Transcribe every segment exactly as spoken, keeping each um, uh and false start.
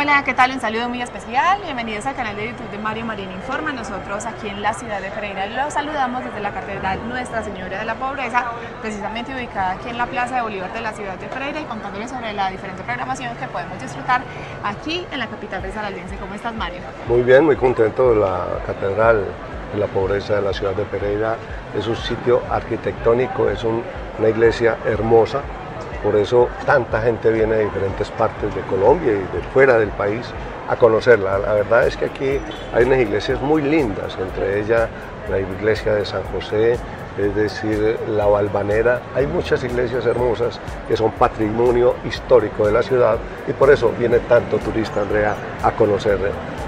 Hola, ¿qué tal? Un saludo muy especial. Bienvenidos al canal de YouTube de Mario Marín Informa. Nosotros aquí en la ciudad de Pereira los saludamos desde la Catedral Nuestra Señora de la Pobreza, precisamente ubicada aquí en la Plaza de Bolívar de la ciudad de Pereira, y contándoles sobre la diferente programación que podemos disfrutar aquí en la capital risaraldense. ¿Cómo estás, Mario? Muy bien, muy contento de la Catedral de la Pobreza de la ciudad de Pereira. Es un sitio arquitectónico, es un, una iglesia hermosa. Por eso tanta gente viene de diferentes partes de Colombia y de fuera del país a conocerla. La verdad es que aquí hay unas iglesias muy lindas, entre ellas la iglesia de San José, es decir, la Valbanera. Hay muchas iglesias hermosas que son patrimonio histórico de la ciudad y por eso viene tanto turista, Andrea, a conocer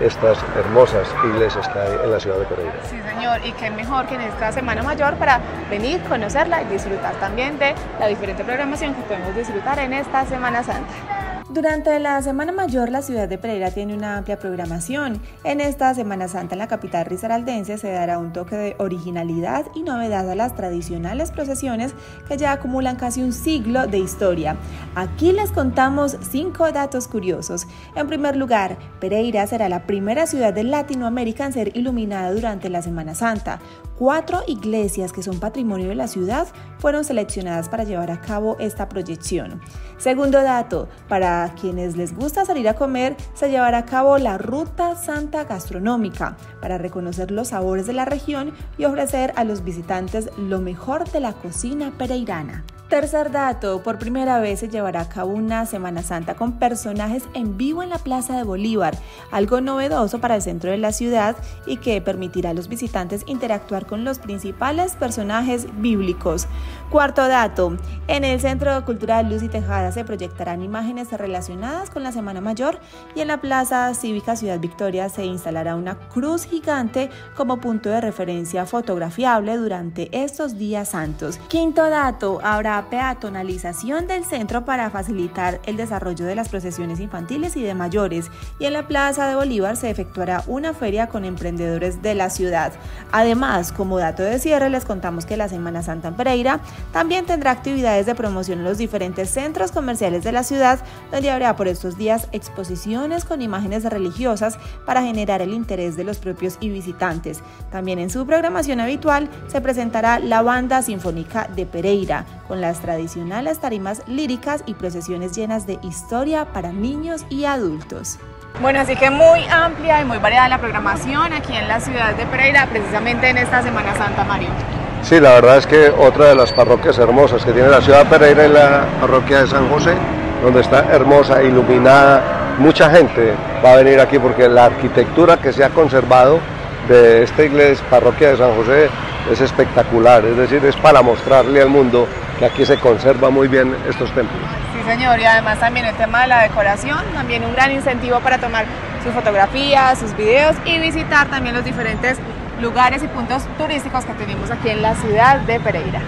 estas hermosas iglesias que hay en la ciudad de Pereira. Sí, señor, y qué mejor que en esta Semana Mayor para venir, conocerla y disfrutar también de la diferente programación que podemos disfrutar en esta Semana Santa. Durante la Semana Mayor, la ciudad de Pereira tiene una amplia programación. En esta Semana Santa en la capital risaraldense se dará un toque de originalidad y novedad a las tradicionales procesiones que ya acumulan casi un siglo de historia. Aquí les contamos cinco datos curiosos. En primer lugar, Pereira será la primera ciudad de Latinoamérica en ser iluminada durante la Semana Santa. Cuatro iglesias que son patrimonio de la ciudad fueron seleccionadas para llevar a cabo esta proyección. Segundo dato, para a quienes les gusta salir a comer, se llevará a cabo la Ruta Santa Gastronómica para reconocer los sabores de la región y ofrecer a los visitantes lo mejor de la cocina pereirana. Tercer dato, por primera vez se llevará a cabo una Semana Santa con personajes en vivo en la Plaza de Bolívar, algo novedoso para el centro de la ciudad y que permitirá a los visitantes interactuar con los principales personajes bíblicos. Cuarto dato, en el Centro Cultural de Luz y Tejada se proyectarán imágenes relacionadas con la Semana Mayor y en la Plaza Cívica Ciudad Victoria se instalará una cruz gigante como punto de referencia fotografiable durante estos días santos. Quinto dato, habrá peatonalización del centro para facilitar el desarrollo de las procesiones infantiles y de mayores, y en la Plaza de Bolívar se efectuará una feria con emprendedores de la ciudad. Además, como dato de cierre, les contamos que la Semana Santa en Pereira también tendrá actividades de promoción en los diferentes centros comerciales de la ciudad, donde habrá por estos días exposiciones con imágenes religiosas para generar el interés de los propios y visitantes. También en su programación habitual se presentará la Banda Sinfónica de Pereira, con la las tradicionales tarimas líricas y procesiones llenas de historia para niños y adultos. Bueno, así que muy amplia y muy variada la programación aquí en la ciudad de Pereira, precisamente en esta Semana Santa, Mario. Sí, la verdad es que otra de las parroquias hermosas que tiene la ciudad de Pereira es la parroquia de San José, donde está hermosa, iluminada. Mucha gente va a venir aquí porque la arquitectura que se ha conservado de esta iglesia, parroquia de San José, es espectacular, es decir, es para mostrarle al mundo que aquí se conserva muy bien estos templos. Sí, señor, y además también el tema de la decoración, también un gran incentivo para tomar sus fotografías, sus videos y visitar también los diferentes lugares y puntos turísticos que tenemos aquí en la ciudad de Pereira.